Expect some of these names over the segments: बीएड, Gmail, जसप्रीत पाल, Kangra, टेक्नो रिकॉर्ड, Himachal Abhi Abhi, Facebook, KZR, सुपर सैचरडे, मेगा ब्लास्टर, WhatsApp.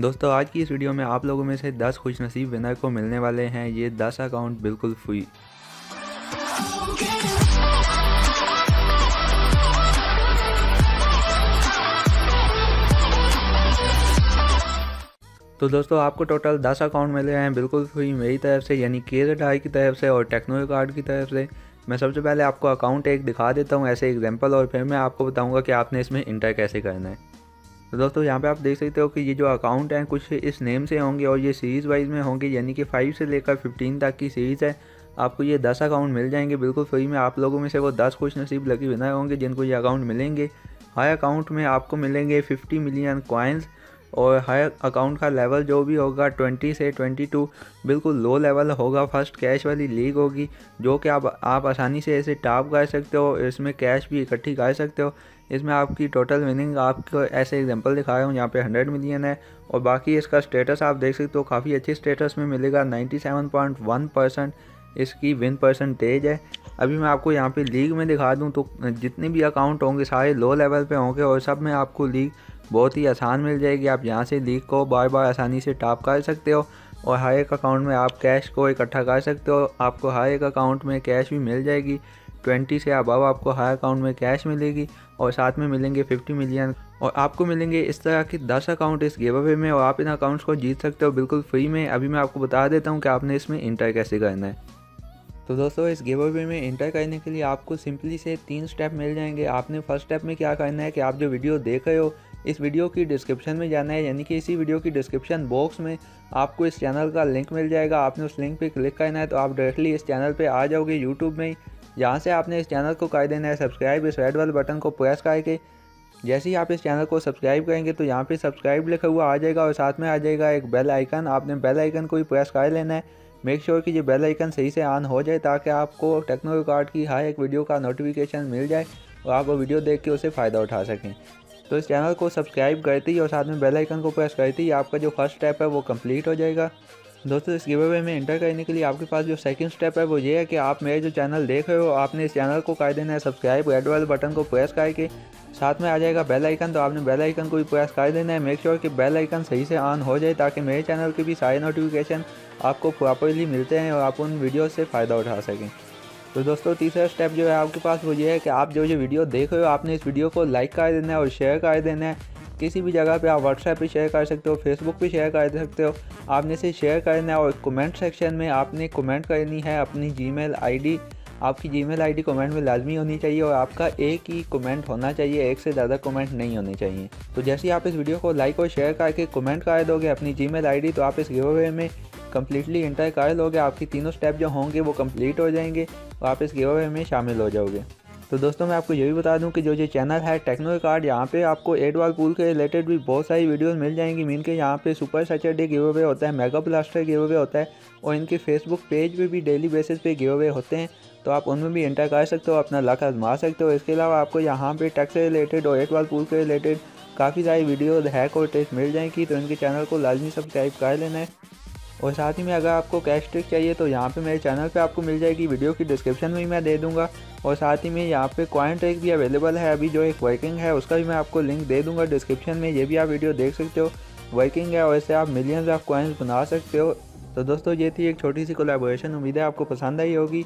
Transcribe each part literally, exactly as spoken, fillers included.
दोस्तों आज की इस वीडियो में आप लोगों में से दस खुशनसीब विनर को मिलने वाले हैं ये दस अकाउंट बिल्कुल फ्री। तो दोस्तों आपको टोटल दस अकाउंट मिले हैं बिल्कुल फ्री मेरी तरफ से यानी के ज़ेड आर की तरफ से और टेक्नो रिकॉर्ड की तरफ से। मैं सबसे पहले आपको अकाउंट एक दिखा देता हूं ऐसे एग्जांपल और फिर मैं आपको बताऊंगा कि आपने इसमें इंटर कैसे करना है। तो दोस्तों यहाँ पे आप देख सकते हो कि ये जो अकाउंट हैं कुछ इस नेम से होंगे और ये सीरीज़ वाइज में होंगे यानी कि फाइव से लेकर फिफ्टीन तक की सीरीज़ है। आपको ये दस अकाउंट मिल जाएंगे बिल्कुल फ्री में। आप लोगों में से वो दस खुशनसीब लकी विनर होंगे जिनको ये अकाउंट मिलेंगे। हर अकाउंट में आपको मिलेंगे फिफ्टी मिलियन कॉइन्स और हर अकाउंट का लेवल जो भी होगा ट्वेंटी से बाईस बिल्कुल लो लेवल होगा। फर्स्ट कैश वाली लीग होगी जो कि आप आप आसानी से ऐसे टॉप कर सकते हो, इसमें कैश भी इकट्ठी कर सकते हो। इसमें आपकी टोटल विनिंग आपको ऐसे एग्जांपल दिखा रहा हूँ यहाँ पे हंड्रेड मिलियन है और बाकी इसका स्टेटस आप देख सकते हो काफ़ी अच्छे स्टेटस में मिलेगा। Ninety seven point one percent इसकी विन परसेंटेज है। अभी मैं आपको यहाँ पे लीग में दिखा दूँ तो जितने भी अकाउंट होंगे सारे लो लेवल पे होंगे और सब में आपको लीग बहुत ही आसान मिल जाएगी। आप यहाँ से लीग को बार बार आसानी से टॉप कर सकते हो और हर एक अकाउंट में आप कैश को इकट्ठा कर सकते हो। आपको हर एक अकाउंट में कैश भी मिल जाएगी, ट्वेंटी से अबव आपको हर अकाउंट में कैश मिलेगी और साथ में मिलेंगे फिफ्टी मिलियन और आपको मिलेंगे इस तरह के दस अकाउंट इस गिव अवे में और आप इन अकाउंट्स को जीत सकते हो बिल्कुल फ्री में। अभी मैं आपको बता देता हूँ कि आपने इसमें इंटर कैसे करना है। तो दोस्तों इस गिव अवे में इंटर करने के लिए आपको सिंपली से तीन स्टेप मिल जाएंगे। आपने फर्स्ट स्टेप में क्या करना है कि आप जो वीडियो देख रहे हो इस वीडियो की डिस्क्रिप्शन में जाना है यानी कि इसी वीडियो की डिस्क्रिप्शन बॉक्स में आपको इस चैनल का लिंक मिल जाएगा। आपने उस लिंक पे क्लिक करना है तो आप डायरेक्टली इस चैनल पे आ जाओगे यूट्यूब में। यहाँ से आपने इस चैनल को कर देना है सब्सक्राइब। इस रेड वाले बटन को प्रेस करके जैसे ही आप इस चैनल को सब्सक्राइब करेंगे तो यहाँ पे सब्सक्राइब लिखा हुआ आ जाएगा और साथ में आ जाएगा एक बेल आइकन। आपने बेल आइकन को भी प्रेस कर लेना है। मेक श्योर कि ये बेल आइकन सही से ऑन हो जाए ताकि आपको टेक्नो रिकॉर्ड की हर एक वीडियो का नोटिफिकेशन मिल जाए और आप वो वीडियो देख के उसे फ़ायदा उठा सकें। तो इस चैनल को सब्सक्राइब करते ही और साथ में बेल आइकन को प्रेस करते ही आपका जो फर्स्ट स्टेप है वो कंप्लीट हो जाएगा। दोस्तों इस गिव अवे में एंटर करने के लिए आपके पास जो सेकंड स्टेप है वो ये है कि आप मेरे जो चैनल देख रहे हो आपने इस चैनल को कर देना है सब्सक्राइब। रेड वाले बटन को प्रेस करके साथ में आ जाएगा बेल आइकन तो आपने बेल आइकन को भी प्रेस कर देना है। मेक श्योर कि बेल आइकन सही से ऑन हो जाए ताकि मेरे चैनल के भी सारे नोटिफिकेशन आपको प्रॉपरली मिलते हैं और आप उन वीडियो से फ़ायदा उठा सकें। तो दोस्तों तीसरा स्टेप जो है आपके पास वो ये है कि आप जो ये वीडियो देख रहे हो आपने इस वीडियो को लाइक कर देना है और शेयर कर देना है। किसी भी जगह पे आप व्हाट्सएप पे शेयर कर सकते हो, फेसबुक पे शेयर कर सकते हो। आपने इसे शेयर करना है और कमेंट सेक्शन में आपने कमेंट करनी है अपनी जीमेल आईडी। आपकी जीमेल आईडी कमेंट में लाजमी होनी चाहिए और आपका एक ही कमेंट होना चाहिए, एक से ज़्यादा कमेंट नहीं होने चाहिए। तो जैसे ही आप इस वीडियो को लाइक और शेयर करके कमेंट कर दोगे अपनी जीमेल आईडी तो आप इस गिव अवे में कम्प्लीटली इंटर कर लोगे। आपकी तीनों स्टेप जो होंगे वो कंप्लीट हो जाएंगे और आप इस गिव अवे में शामिल हो जाओगे। तो दोस्तों मैं आपको ये भी बता दूं कि जो ये चैनल है टेक्नो रिकॉर्ड यहाँ पे आपको एड वाल पूल के रिलेटेड भी बहुत सारी वीडियोस मिल जाएंगी। मीन के यहाँ पे सुपर सैचरडे गिव अवे होता है, मेगा ब्लास्टर गिव अवे होता है और इनके फेसबुक पेज पे भी डेली बेसिस पे गिव अवे होते हैं तो आप उनमें भी इंटर कर सकते हो, अपना लक आजमा सकते हो। इसके अलावा आपको यहाँ पर टैक्स से रिलेटेड और एड वाल पूल के रिलेटेड काफ़ी सारी वीडियोज़ हैक और टिप्स मिल जाएंगी तो इनके चैनल को लाजमी सब्सक्राइब कर लेना है। और साथ ही में अगर आपको कैश ट्रिक चाहिए तो यहाँ पे मेरे चैनल पे आपको मिल जाएगी, वीडियो की डिस्क्रिप्शन में मैं दे दूंगा। और साथ ही में यहाँ पे कॉइन ट्रिक भी अवेलेबल है, अभी जो एक वर्किंग है उसका भी मैं आपको लिंक दे दूंगा डिस्क्रिप्शन में। ये भी आप वीडियो देख सकते हो, वर्किंग है और इससे आप मिलियंस ऑफ कॉइन्स बना सकते हो। तो दोस्तों ये थी एक छोटी सी कोलैबोरेशन, उम्मीद है आपको पसंद आई होगी।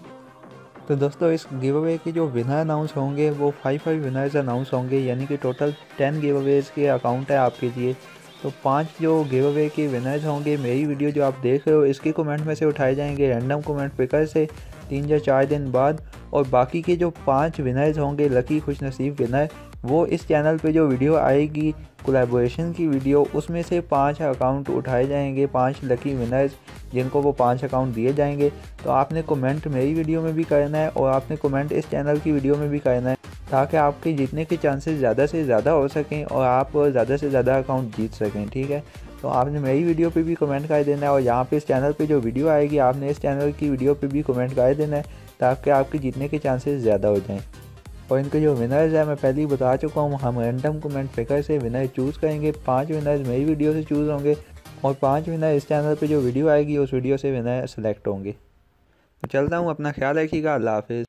तो दोस्तों इस गिव अवे के जो विनर अनाउंस होंगे वो फाइव फाइव विनर्स अनाउंस होंगे यानी कि टोटल टेन गिव अवेज के अकाउंट है आपके लिए। तो पांच जो गिव अवे के विनर्स होंगे मेरी वीडियो जो आप देख रहे हो इसके कमेंट में से उठाए जाएंगे रैंडम कमेंट पिकर से तीन या चार दिन बाद। और बाकी के जो पांच विनर्स होंगे लकी खुशनसीब विनर वो इस चैनल पे जो वीडियो आएगी कोलैबोरेशन की वीडियो उसमें से पांच अकाउंट उठाए जाएंगे, पांच लकी विनर्स जिनको वो पांच अकाउंट दिए जाएंगे। तो आपने कमेंट मेरी वीडियो में भी करना है और आपने कमेंट इस चैनल की वीडियो में भी करना है ताकि आपके जीतने के चांसेस ज़्यादा से ज़्यादा हो सकें और आप ज़्यादा से ज़्यादा अकाउंट जीत सकें। ठीक है, तो आपने मेरी वीडियो पे भी कमेंट कर देना है और यहाँ पे इस चैनल पे जो वीडियो आएगी आपने इस चैनल की वीडियो पे भी कमेंट कर देना है ताकि आपके जीतने के चांसेस ज़्यादा हो जाएं। और इनके जो विनर्स हैं मैं पहले ही बता चुका हूँ, हम रैंडम कमेंट पिकर से विनर चूज़ करेंगे। पाँच विनर्स मेरी वीडियो से चूज़ होंगे और पाँच विनर इस चैनल पर जो वीडियो आएगी उस वीडियो से विनर सेलेक्ट होंगे। तो चलता हूँ, अपना ख्याल रखिएगा, अल्लाह हाफिज़।